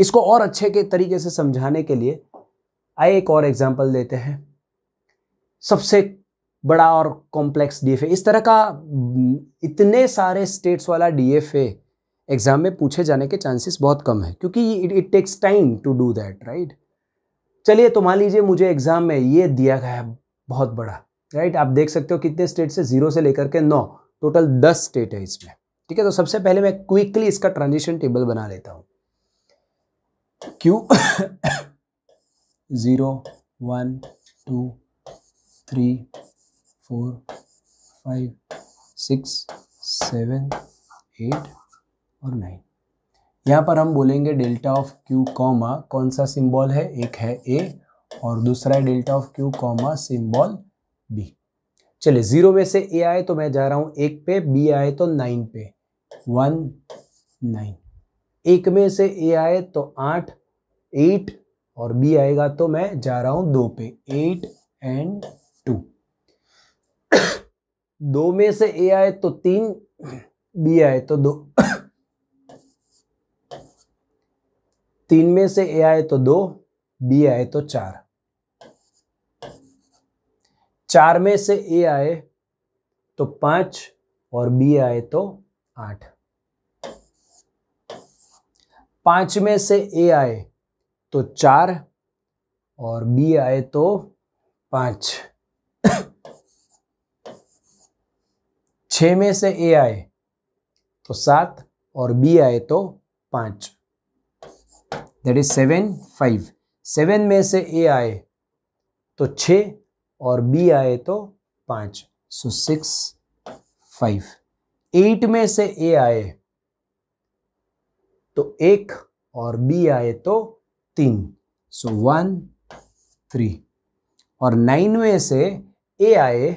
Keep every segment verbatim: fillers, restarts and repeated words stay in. इसको और अच्छे के तरीके से समझाने के लिए आइए एक और एग्जाम्पल देते हैं। सबसे बड़ा और कॉम्प्लेक्स डी एफ ए, इस तरह का इतने सारे स्टेट्स वाला डी एफ ए एग्जाम में पूछे जाने के चांसेस बहुत कम है, क्योंकि it takes time to do that, right. चलिए तो मान लीजिए मुझे एग्जाम में ये दिया गया है बहुत बड़ा, राइट। आप देख सकते हो कितने स्टेट से, जीरो से लेकर के नौ, टोटल दस स्टेट है इसमें, ठीक है। तो सबसे पहले मैं क्विकली इसका ट्रांजिशन टेबल बना लेता हूं। Q zero one two three four five six seven eight और नाइन। यहाँ पर हम बोलेंगे डेल्टा ऑफ क्यू कॉमा, कौन सा सिंबल है, एक है ए और दूसरा है delta of Q comma symbol B. चलिए जीरो में से ए आए तो मैं जा रहा हूँ एक पे, बी आए तो नाइन पे, वन नाइन। एक में से ए आए तो आठ, एट और बी आएगा तो मैं जा रहा हूँ दो पे, एट एंड टू। दो में से ए आए तो तीन, बी आए तो दो। तीन में से ए आए तो दो, बी आए तो चार। चार में से ए आए तो पांच और बी आए तो आठ। पांच में से ए आए तो चार और बी आए तो पांच। छह में से ए आए तो सात और बी आए तो पांच, that is seven five. Seven में से ए आए तो छः और बी आए तो पाँच, सो सिक्स फाइव। एट में से ए आए तो एक और बी आए तो तीन, सो वन थ्री। और नाइन में से ए आए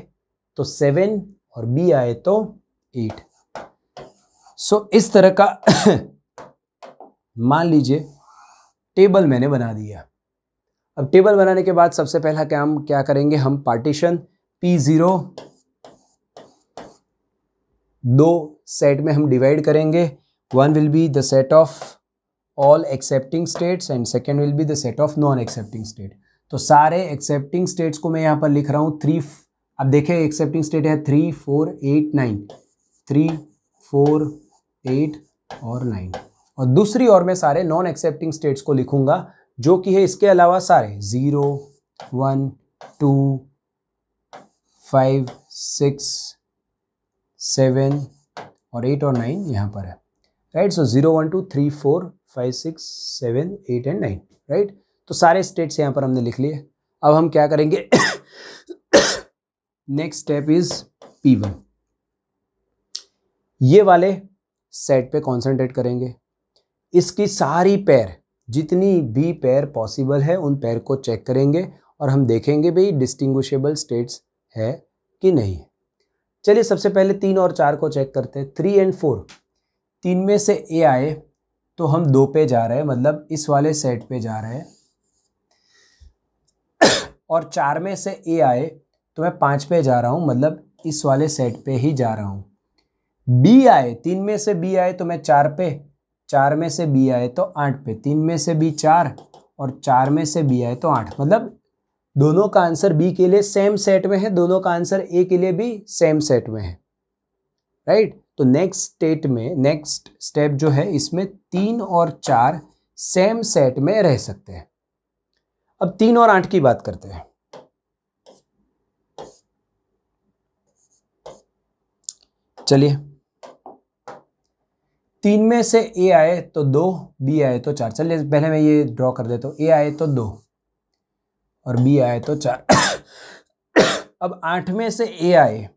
तो सेवन और बी आए तो एट। सो इस तरह का मान लीजिए टेबल मैंने बना दिया। अब टेबल बनाने के बाद सबसे पहला क्या हम क्या करेंगे, हम पार्टीशन पी जीरो दो सेट में हम डिवाइड करेंगे। One will be the set of all accepting states and second will be the set of non accepting state. तो सारे एक्सेप्टिंग स्टेट्स को मैं यहाँ पर लिख रहा हूँ थ्री। अब देखें एक्सेप्टिंग स्टेट है three four eight nine, three four eight और नाइन। और दूसरी और मैं सारे नॉन एक्सेप्टिंग स्टेट्स को लिखूंगा, जो कि है इसके अलावा सारे zero one two five six seven और एट और नाइन यहाँ पर है, right. So zero one two three four five six seven eight and nine, right. तो सारे स्टेट्स यहाँ पर हमने लिख लिए। अब हम क्या करेंगे, next step is P one. ये वाले सेट पे कॉन्सेंट्रेट करेंगे। इसकी सारी पैर, जितनी भी पैर पॉसिबल है उन पैर को चेक करेंगे और हम देखेंगे भाई डिस्टिंग्विशेबल स्टेट्स है कि नहीं। चलिए सबसे पहले तीन और चार को चेक करते हैं, थ्री एंड फोर। तीन में से ए आए तो हम दो पे जा रहे हैं, मतलब इस वाले सेट पे जा रहे हैं। और चार में से ए आए तो मैं पाँच पे जा रहा हूँ, मतलब इस वाले सेट पे ही जा रहा हूँ। बी आए, तीन में से बी आए तो मैं चार पे, चार में से बी आए तो आठ पे, तीन में से बी चार और चार में से बी आए तो आठ। मतलब दोनों का आंसर बी के लिए सेम सेट में है, दोनों का आंसर ए के लिए भी सेम सेट में है, राइट। तो नेक्स्ट स्टेट में, नेक्स्ट स्टेप जो है इसमें तीन और चार सेम सेट में रह सकते हैं। अब तीन और आठ की बात करते हैं। चलिए तीन में से ए आए तो दो, बी आए तो चार। चलिए पहले मैं ये ड्रॉ कर देता हूँ, ए आए तो दो और बी आए तो चार। अब आठ में से ए आए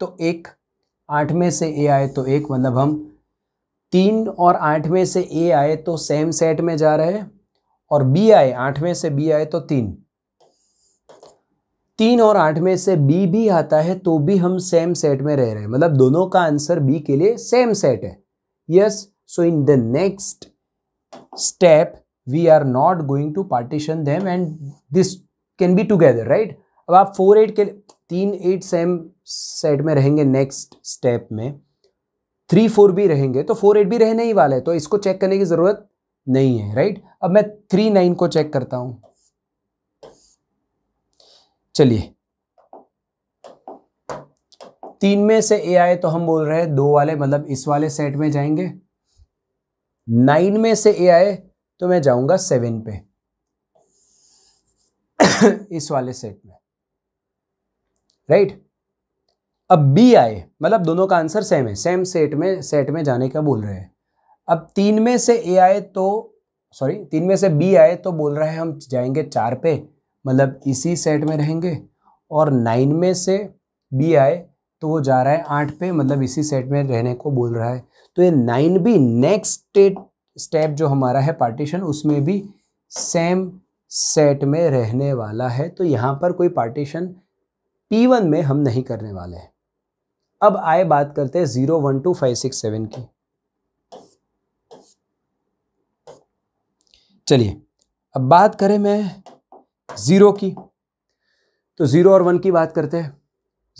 तो एक, आठ में से ए आए तो एक, मतलब हम तीन और आठ में से ए आए तो सेम सेट में जा रहे हैं। और बी आए, आठ में से बी आए तो तीन, तीन और आठ में से बी भी आता है तो भी हम सेम सेट में रह रहे हैं, मतलब दोनों का आंसर बी के लिए सेम सेट है। Yes, so in the next step, we are not going to partition them and this can be together, right? अब आप फोर एट के तीन एट सेम सेट में रहेंगे, नेक्स्ट स्टेप में थ्री फोर भी रहेंगे, तो फोर एट भी रहने ही वाला है, तो इसको चेक करने की ज़रूरत नहीं है, राइट। अब मैं थ्री नाइन को चेक करता हूं। चलिए, तीन में से ए आए तो हम बोल रहे हैं दो वाले मतलब इस वाले सेट में जाएंगे। नाइन में से ए आए तो मैं जाऊंगा सेवन पे इस वाले सेट में, राइट। अब बी आए मतलब दोनों का आंसर सेम है, सेम सेट में सेट में जाने का बोल रहे हैं। अब तीन में से ए आए तो सॉरी तीन में से बी आए तो बोल रहे हैं हम जाएंगे चार पे मतलब इसी सेट में रहेंगे। और नाइन में से बी आए तो वो जा रहा है आठ पे मतलब इसी सेट में रहने को बोल रहा है। तो ये नाइन भी नेक्स्ट स्टेट स्टेप जो हमारा है पार्टीशन, उसमें भी सेम सेट में रहने वाला है। तो यहाँ पर कोई पार्टीशन पी वन में हम नहीं करने वाले हैं। अब आए बात करते हैं zero one two five six seven की। चलिए अब बात करें मैं जीरो की, तो जीरो और वन की बात करते हैं।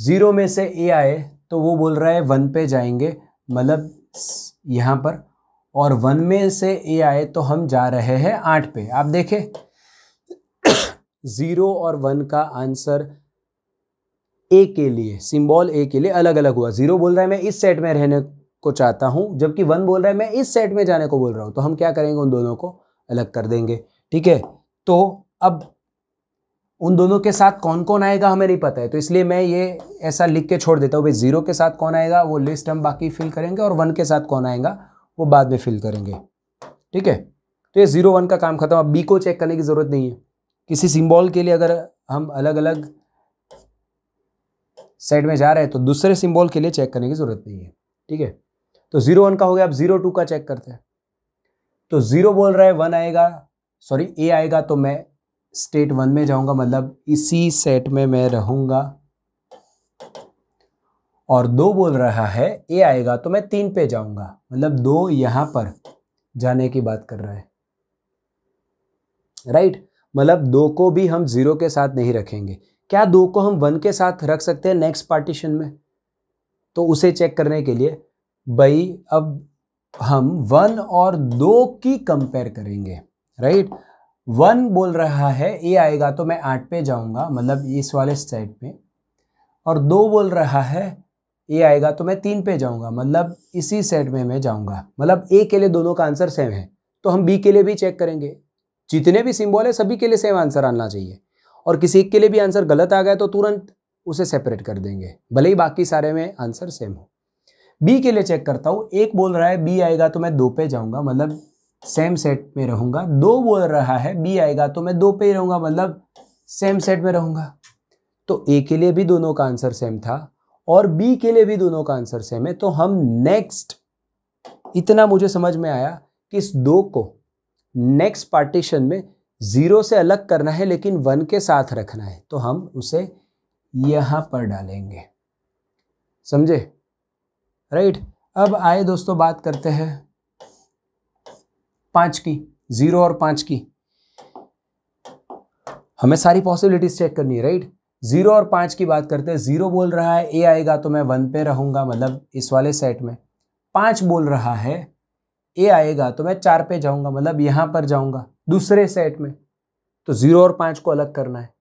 जीरो में से ए आए तो वो बोल रहा है वन पे जाएंगे मतलब यहाँ पर, और वन में से ए आए तो हम जा रहे हैं आठ पे। आप देखें जीरो और वन का आंसर ए के लिए, सिंबल ए के लिए अलग अलग हुआ। जीरो बोल रहा है मैं इस सेट में रहने को चाहता हूँ, जबकि वन बोल रहा है मैं इस सेट में जाने को बोल रहा हूँ। तो हम क्या करेंगे, उन दोनों को अलग कर देंगे, ठीक है। तो अब उन दोनों के साथ कौन कौन आएगा हमें नहीं पता है, तो इसलिए मैं ये ऐसा लिख के छोड़ देता हूँ भाई। जीरो के साथ कौन आएगा वो लिस्ट हम बाकी फिल करेंगे, और वन के साथ कौन आएगा वो बाद में फिल करेंगे, ठीक है। तो ये जीरो वन का काम खत्म। अब बी को चेक करने की ज़रूरत नहीं है। किसी सिंबल के लिए अगर हम अलग अलग सेट में जा रहे हैं तो दूसरे सिंबल के लिए चेक करने की ज़रूरत नहीं है, ठीक है। तो जीरो वन का हो गया। अब जीरो टू का चेक करते हैं। तो जीरो बोल रहा है वन आएगा सॉरी ए आएगा तो मैं स्टेट वन में जाऊंगा मतलब इसी सेट में मैं रहूंगा। और दो बोल रहा है ए आएगा तो मैं तीन पे जाऊंगा मतलब दो यहां पर जाने की बात कर रहा है, राइट। मतलब दो को भी हम जीरो के साथ नहीं रखेंगे। क्या दो को हम वन के साथ रख सकते हैं नेक्स्ट पार्टीशन में? तो उसे चेक करने के लिए भाई अब हम वन और दो की कंपेयर करेंगे, राइट। वन बोल रहा है ए आएगा तो मैं आठ पे जाऊंगा मतलब इस वाले सेट में, और दो बोल रहा है ए आएगा तो मैं तीन पे जाऊंगा मतलब इसी सेट में मैं जाऊंगा। मतलब ए के लिए दोनों का आंसर सेम है, तो हम बी के लिए भी चेक करेंगे। जितने भी सिंबल है सभी के लिए सेम आंसर आना चाहिए, और किसी एक के लिए भी आंसर गलत आ गया तो तुरंत उसे सेपरेट कर देंगे भले ही बाकी सारे में आंसर सेम हो। बी के लिए चेक करता हूँ। एक बोल रहा है बी आएगा तो मैं दो पे जाऊँगा मतलब सेम सेट में रहूंगा। दो बोल रहा है बी आएगा तो मैं दो पे ही रहूंगा मतलब सेम सेट में रहूंगा। तो ए के लिए भी दोनों का आंसर सेम था और बी के लिए भी दोनों का आंसर सेम है। तो हम नेक्स्ट, इतना मुझे समझ में आया कि इस दो को नेक्स्ट पार्टीशन में जीरो से अलग करना है लेकिन वन के साथ रखना है, तो हम उसे यहां पर डालेंगे, समझे, राइट। अब आए दोस्तों बात करते हैं पाँच की। जीरो और पाँच की हमें सारी पॉसिबिलिटीज चेक करनी है, राइट। जीरो और पाँच की बात करते हैं। जीरो बोल रहा है ए आएगा तो मैं वन पे रहूंगा मतलब इस वाले सेट में। पाँच बोल रहा है ए आएगा तो मैं चार पे जाऊंगा मतलब यहाँ पर जाऊंगा दूसरे सेट में। तो जीरो और पाँच को अलग करना है,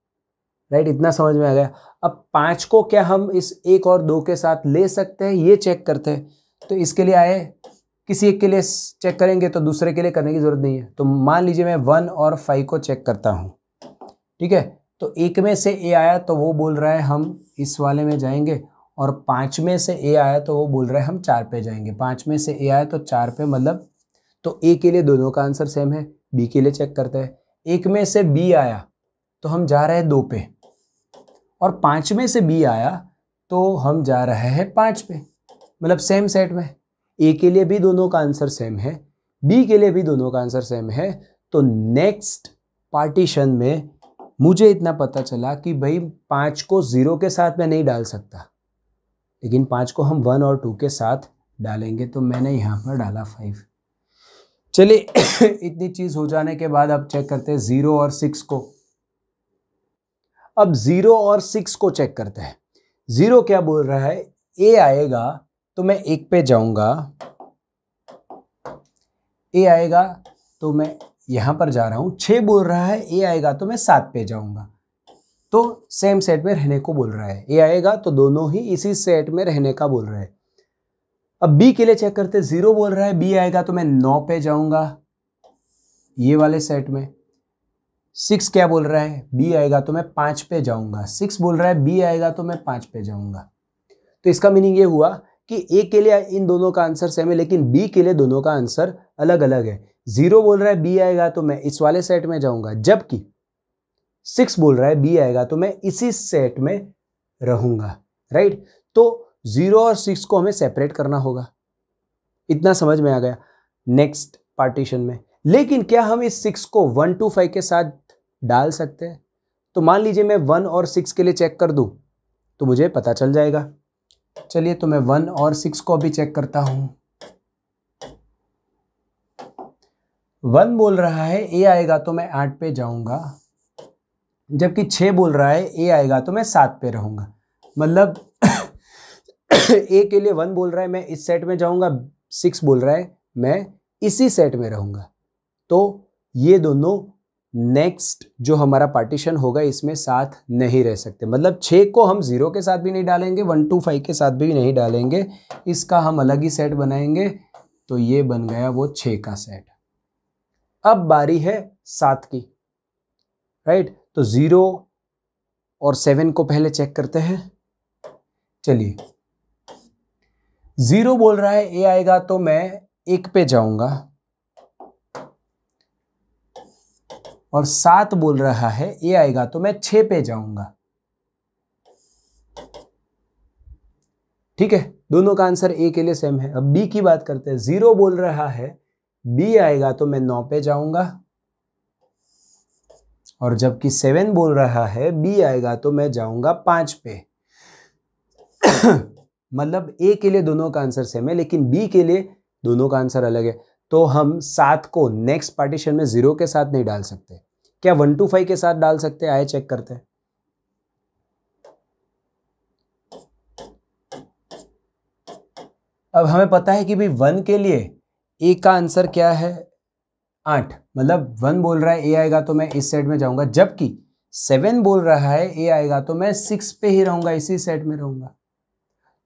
राइट, इतना समझ में आ गया। अब पाँच को क्या हम इस एक और दो के साथ ले सकते हैं, ये चेक करते हैं। तो इसके लिए आए किसी एक के लिए चेक करेंगे तो दूसरे के लिए करने की ज़रूरत नहीं है। तो मान लीजिए मैं वन और फाइव को चेक करता हूँ, ठीक है। तो एक में से ए आया तो वो बोल रहा है हम इस वाले में जाएंगे, और पाँच में से ए आया तो वो बोल रहा है हम चार पे जाएंगे। पाँच में से ए आया तो चार पे मतलब, तो ए के लिए दोनों का आंसर सेम है। बी के लिए चेक करते हैं। एक में से बी आया तो हम जा रहे हैं दो पे, और पाँच में से बी आया तो हम जा रहे हैं पाँच पे मतलब सेम सेट में। ए के लिए भी दोनों का आंसर सेम है, बी के लिए भी दोनों का आंसर सेम है। तो नेक्स्ट पार्टीशन में मुझे इतना पता चला कि भाई पाँच को ज़ीरो के साथ मैं नहीं डाल सकता, लेकिन पाँच को हम वन और टू के साथ डालेंगे। तो मैंने यहाँ पर डाला फाइव। चलिए इतनी चीज़ हो जाने के बाद अब चेक करते हैं ज़ीरो और सिक्स को। अब ज़ीरो और सिक्स को चेक करते हैं। ज़ीरो क्या बोल रहा है, ए आएगा तो मैं एक पे जाऊंगा, ए आएगा तो मैं यहाँ पर जा रहा हूँ, छः बोल रहा है ए आएगा तो मैं सात पे जाऊँगा, तो सेम सेट में रहने को बोल रहा है। ए आएगा तो दोनों ही इसी सेट में रहने का बोल रहा है। अब बी के लिए चेक करते, जीरो बोल रहा है, बी आएगा तो मैं नौ पे जाऊँगा ये वाले सेट में। सिक्स क्या बोल रहा है, बी आएगा तो मैं पाँच पे जाऊँगा, सिक्स बोल रहा है बी आएगा तो मैं पाँच पे जाऊँगा। तो इसका मीनिंग ये हुआ कि ए के लिए इन दोनों का आंसर सेम है, लेकिन बी के लिए दोनों का आंसर अलग अलग है। जीरो बोल रहा है बी आएगा तो मैं इस वाले सेट में जाऊँगा, जबकि सिक्स बोल रहा है बी आएगा तो मैं इसी सेट में रहूँगा। राइट, तो जीरो और सिक्स को हमें सेपरेट करना होगा। इतना समझ में आ गया नेक्स्ट पार्टीशन में। लेकिन क्या हम इस सिक्स को वन टू फाइव के साथ डाल सकते हैं? तो मान लीजिए मैं वन और सिक्स के लिए चेक कर दूं तो मुझे पता चल जाएगा। चलिए, तो मैं वन और सिक्स को अभी चेक करता हूँ। वन बोल रहा है ए आएगा तो मैं आठ पे जाऊँगा, जबकि छः बोल रहा है ए आएगा तो मैं सात पे रहूँगा। मतलब ए के लिए वन बोल रहा है मैं इस सेट में जाऊँगा, सिक्स बोल रहा है मैं इसी सेट में रहूँगा। तो ये दोनों नेक्स्ट जो हमारा पार्टीशन होगा इसमें साथ नहीं रह सकते। मतलब छः को हम ज़ीरो के साथ भी नहीं डालेंगे, वन टू फाइव के साथ भी नहीं डालेंगे, इसका हम अलग ही सेट बनाएंगे। तो ये बन गया वो छः का सेट। अब बारी है सात की। राइट, तो ज़ीरो और सेवन को पहले चेक करते हैं। चलिए, ज़ीरो बोल रहा है ए आएगा तो मैं एक पे जाऊंगा, और सात बोल रहा है ए आएगा तो मैं छः पे जाऊंगा। ठीक है, दोनों का आंसर ए के लिए सेम है। अब बी की बात करते हैं। ज़ीरो बोल रहा है बी आएगा तो मैं नौ पे जाऊंगा, और जबकि सेवन बोल रहा है बी आएगा तो मैं जाऊंगा पाँच पे। मतलब ए के लिए दोनों का आंसर सेम है, लेकिन बी के लिए दोनों का आंसर अलग है। तो हम सात को नेक्स्ट पार्टीशन में जीरो के साथ नहीं डाल सकते। क्या वन टू फाइव के साथ डाल सकते? आए चेक करते हैं। अब हमें पता है कि भाई वन के लिए ए का आंसर क्या है, आठ। मतलब वन बोल रहा है ए आएगा तो मैं इस सेट में जाऊंगा, जबकि सेवन बोल रहा है ए आएगा तो मैं सिक्स पे ही रहूंगा, इसी सेट में रहूंगा।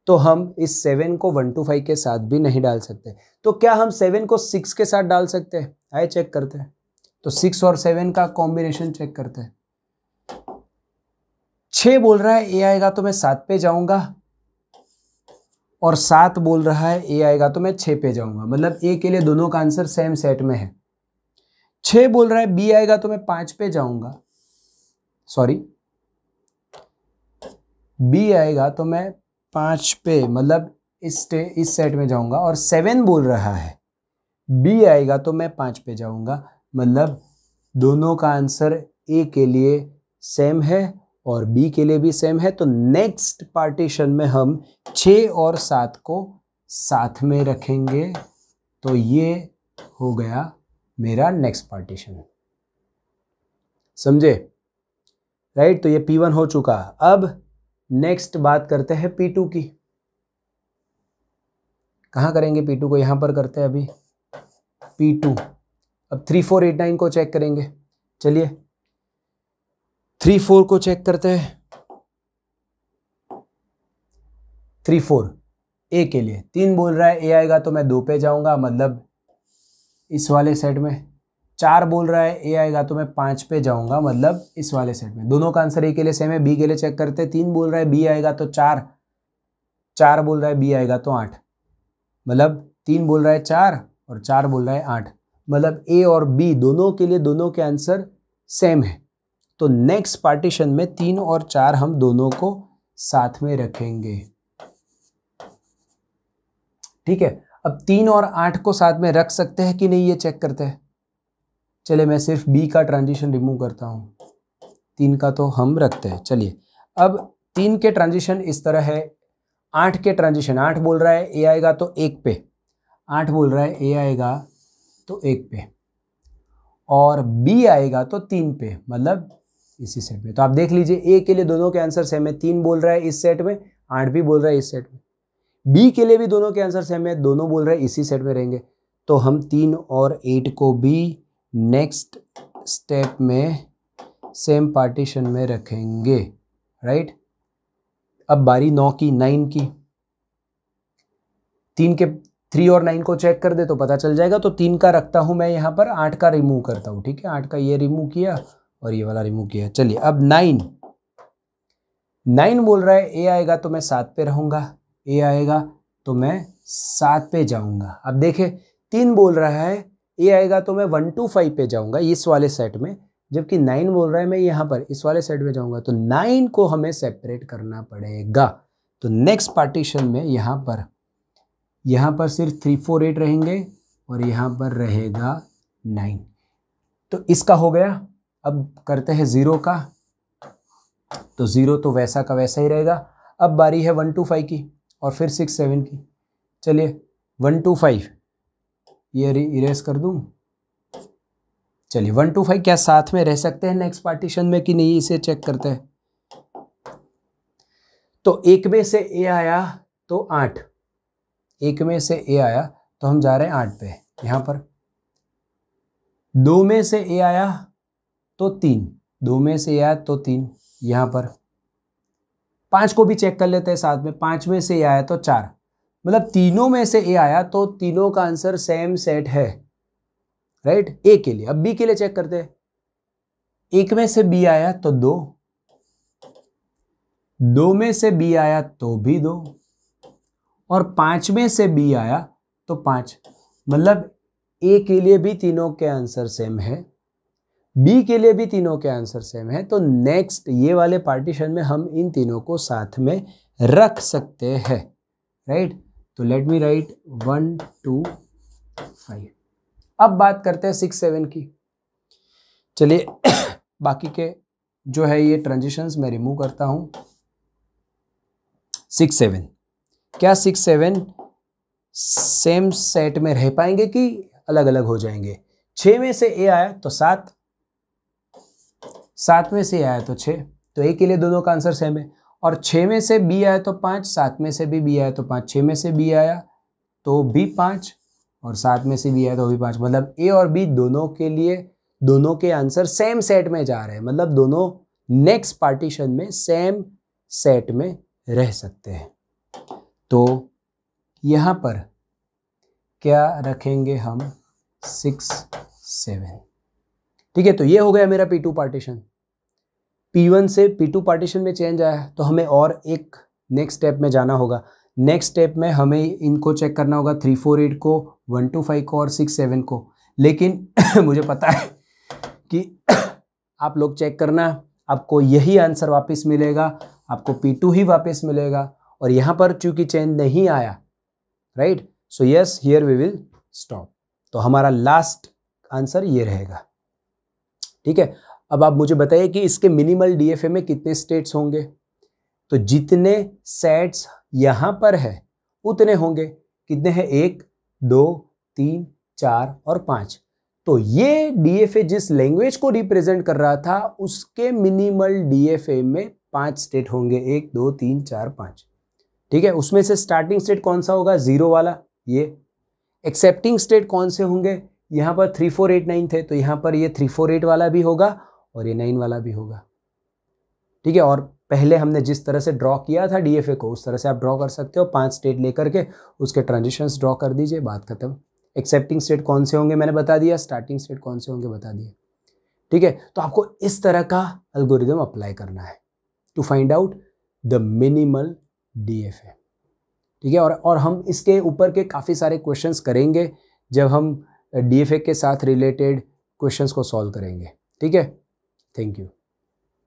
तो हम इस सेवन को वन टू फाइव के साथ भी नहीं डाल सकते। तो क्या हम सेवन को सिक्स के साथ डाल सकते हैं? आइए चेक करते हैं। तो सिक्स और सेवन का कॉम्बिनेशन चेक करते हैं। छः बोल रहा है ए आएगा तो मैं सात पे जाऊंगा, और सात बोल रहा है ए आएगा तो मैं छः पे जाऊंगा। मतलब ए के लिए दोनों का आंसर सेम सेट में है। छः बोल रहा है बी आएगा तो मैं पाँच पे जाऊंगा, सॉरी बी आएगा तो मैं पाँच पे, मतलब इस टे इस सेट में जाऊंगा, और सेवन बोल रहा है बी आएगा तो मैं पाँच पे जाऊंगा। मतलब दोनों का आंसर ए के लिए सेम है और बी के लिए भी सेम है। तो नेक्स्ट पार्टीशन में हम छः और सात को साथ में रखेंगे। तो ये हो गया मेरा नेक्स्ट पार्टीशन। समझे? राइट, तो ये पी वन हो चुका। अब नेक्स्ट बात करते हैं पी टू की। कहाँ करेंगे पी टू को? यहाँ पर करते हैं अभी पी टू। अब थ्री फोर एट नाइन को चेक करेंगे। चलिए, थ्री फोर को चेक करते हैं। थ्री फोर ए के लिए तीन बोल रहा है ए आएगा तो मैं दो पे जाऊँगा, मतलब इस वाले सेट में। चार बोल रहा है ए आएगा तो मैं पाँच पे जाऊंगा, मतलब इस वाले सेट में। दोनों का आंसर ए के लिए सेम है। बी के लिए चेक करते हैं। तीन बोल रहा है बी आएगा तो चार, चार बोल रहा है बी आएगा तो आठ। मतलब तीन बोल रहा है चार और चार बोल रहा है आठ। मतलब ए और बी दोनों के लिए दोनों के आंसर सेम है। तो नेक्स्ट पार्टीशन में तीन और चार हम दोनों को साथ में रखेंगे। ठीक है, अब तीन और आठ को साथ में रख सकते हैं कि नहीं, ये चेक करते हैं। चले, मैं सिर्फ बी का ट्रांजिशन रिमूव करता हूँ, तीन का तो हम रखते हैं। चलिए, अब तीन के ट्रांजिशन इस तरह है। आठ के ट्रांजिशन, आठ बोल रहा है ए आएगा तो एक पे, आठ बोल रहा है ए आएगा तो एक पे, और बी आएगा तो तीन पे, मतलब इसी सेट में। तो आप देख लीजिए ए के लिए दोनों के आंसर सेम है। तीन बोल रहा है इस सेट में, आठ भी बोल रहा है इस सेट में। बी के लिए भी दोनों के आंसर सेम है, दोनों बोल रहे हैं इसी सेट में रहेंगे। तो हम तीन और एट को भी नेक्स्ट स्टेप में सेम पार्टीशन में रखेंगे, राइट। अब बारी नौ की, नाइन की, तीन के थ्री और नाइन को चेक कर दे तो पता चल जाएगा। तो तीन का रखता हूँ मैं यहाँ पर, आठ का रिमूव करता हूँ, ठीक है। आठ का ये रिमूव किया और ये वाला रिमूव किया। चलिए अब नाइन, नाइन बोल रहा है ए आएगा तो मैं सात पे रहूँगा, ए आएगा तो मैं सात पे जाऊँगा। अब देखे तीन बोल रहा है ए आएगा तो मैं वन टू फाइव पे जाऊँगा इस वाले सेट में, जबकि नाइन बोल रहा है मैं यहाँ पर इस वाले सेट में जाऊँगा। तो नाइन को हमें सेपरेट करना पड़ेगा। तो नेक्स्ट पार्टीशन में यहाँ पर यहाँ पर सिर्फ थ्री फोर एट रहेंगे और यहाँ पर रहेगा नाइन। तो इसका हो गया। अब करते हैं ज़ीरो का, तो ज़ीरो तो वैसा का वैसा ही रहेगा। अब बारी है वन टू फाइव की और फिर सिक्स सेवन की। चलिए वन टू फाइव ये इरेज कर दूँ। चलिए वन टू फाइव क्या साथ में रह सकते हैं नेक्स्ट पार्टीशन में कि नहीं, इसे चेक करते हैं। तो एक में से ए आया तो आठ, एक में से ए आया तो हम जा रहे हैं आठ पे यहाँ पर। दो में से ए आया तो तीन, दो में से ए आया तो तीन यहाँ पर। पाँच को भी चेक कर लेते हैं साथ में, पाँच में से ए आया तो चार। मतलब तीनों में से ए आया तो तीनों का आंसर सेम सेट है, राइट। ए के लिए, अब बी के लिए चेक करते हैं। एक में से बी आया तो दो, दो में से बी आया तो भी दो, और पाँच में से बी आया तो पाँच। मतलब ए के लिए भी तीनों के आंसर सेम है, बी के लिए भी तीनों के आंसर सेम है। तो नेक्स्ट ये वाले पार्टीशन में हम इन तीनों को साथ में रख सकते हैं, राइट। तो let me write one two five. अब बात करते हैं सिक्स सेवन की। चलिए बाकी के जो है ये ट्रांजिशंस मैं रिमूव करता हूँ। सिक्स सेवन, क्या सिक्स सेवन सेम सेट में रह पाएंगे कि अलग अलग हो जाएंगे। छः में से ए आया तो सात, सात में से ए आया तो छः, तो ए के लिए दो दो का आंसर सेम है। और छः में से बी आया तो पाँच, सात में से भी बी आया तो पाँच, छः में से बी आया तो भी पाँच और सात में से बी आया तो भी पाँच। मतलब ए और बी दोनों के लिए दोनों के आंसर सेम सेट में जा रहे हैं, मतलब दोनों नेक्स्ट पार्टीशन में सेम सेट में रह सकते हैं। तो यहाँ पर क्या रखेंगे हम सिक्स सेवन, ठीक है। तो ये हो गया मेरा P two partition. P one से पी टू पार्टीशन में चेंज आया तो हमें और एक नेक्स्ट स्टेप में जाना होगा। नेक्स्ट स्टेप में हमें इनको चेक करना होगा, थ्री फोर एट को, वन टू फाइव को और सिक्स सेवन को। लेकिन मुझे पता है कि आप लोग चेक करना, आपको यही आंसर वापस मिलेगा, आपको पी टू ही वापस मिलेगा। और यहाँ पर चूंकि चेंज नहीं आया, right, so yes here we will stop. तो हमारा लास्ट आंसर ये रहेगा, ठीक है। अब आप मुझे बताइए कि इसके मिनिमल डीएफए में कितने स्टेट्स होंगे। तो जितने सेट्स यहाँ पर है उतने होंगे। कितने हैं, एक, दो, तीन, चार और पाँच। तो ये डीएफए जिस लैंग्वेज को रिप्रेजेंट कर रहा था उसके मिनिमल डीएफए में पाँच स्टेट होंगे, एक, दो, तीन, चार, पाँच, ठीक है। उसमें से स्टार्टिंग स्टेट कौन सा होगा, जीरो वाला ये। एक्सेप्टिंग स्टेट कौन से होंगे, यहाँ पर थ्री फोर एट नाइन थे तो यहाँ पर ये थ्री फोर एट वाला भी होगा और ये नाइन वाला भी होगा, ठीक है। और पहले हमने जिस तरह से ड्रॉ किया था डीएफए को उस तरह से आप ड्रॉ कर सकते हो। पांच स्टेट लेकर के उसके ट्रांजिशंस ड्रॉ कर दीजिए, बात खत्म। एक्सेप्टिंग स्टेट कौन से होंगे मैंने बता दिया, स्टार्टिंग स्टेट कौन से होंगे बता दिए, ठीक है। तो आपको इस तरह का एल्गोरिदम अप्लाई करना है to find out the minimal DFA, ठीक है। और और हम इसके ऊपर के काफ़ी सारे क्वेश्चंस करेंगे जब हम डीएफए के साथ रिलेटेड क्वेश्चंस को सॉल्व करेंगे, ठीक है। Thank you.